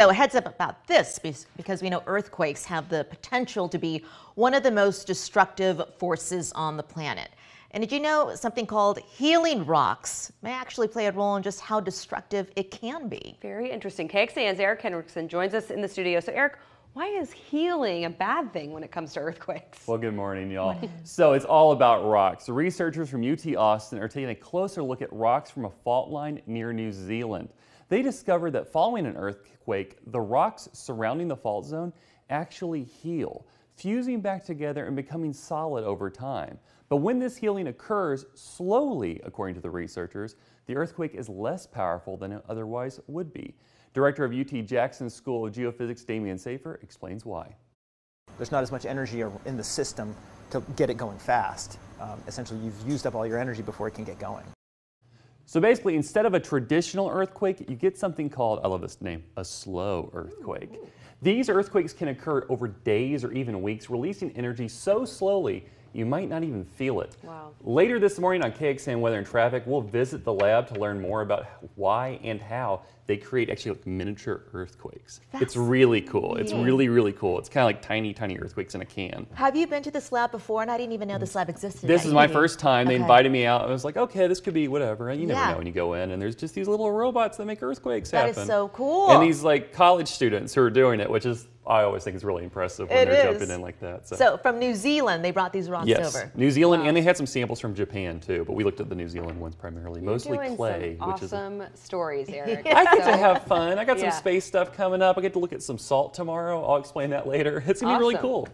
So a heads up about this, because we know earthquakes have the potential to be one of the most destructive forces on the planet. And did you know something called healing rocks may actually play a role in just how destructive it can be? Very interesting. KXAN's Eric Hendrickson joins us in the studio. So Eric, why is healing a bad thing when it comes to earthquakes? Well, good morning, y'all. So it's all about rocks. Researchers from UT Austin are taking a closer look at rocks from a fault line near New Zealand. They discovered that following an earthquake, the rocks surrounding the fault zone actually heal, fusing back together and becoming solid over time. But when this healing occurs slowly, according to the researchers, the earthquake is less powerful than it otherwise would be. Director of UT Jackson School of Geophysics, Damian Safer, explains why. There's not as much energy in the system to get it going fast. Essentially, you've used up all your energy before it can get going. So basically, instead of a traditional earthquake, you get something called, I love this name, a slow earthquake. These earthquakes can occur over days or even weeks, releasing energy so slowly you might not even feel it. Wow. Later this morning on KXAN Weather and Traffic, we'll visit the lab to learn more about why and how they create actually like miniature earthquakes. It's really cool. It's really cool. It's kind of like tiny earthquakes in a can. Have you been to this lab before? And I didn't even know this lab existed. This is my first time. They invited me out. I was like, okay, this could be whatever. And you never know when you go in. And there's just these little robots that make earthquakes happen. That is so cool. And these like college students who are doing it, which is, I always think it's really impressive when they're jumping in like that. So from New Zealand, they brought these rocks over. New Zealand, and they had some samples from Japan too, but we looked at the New Zealand ones primarily, mostly clay. Some awesome stories, Eric. I get to have fun. I got some space stuff coming up. I get to look at some salt tomorrow. I'll explain that later. It's gonna be really cool.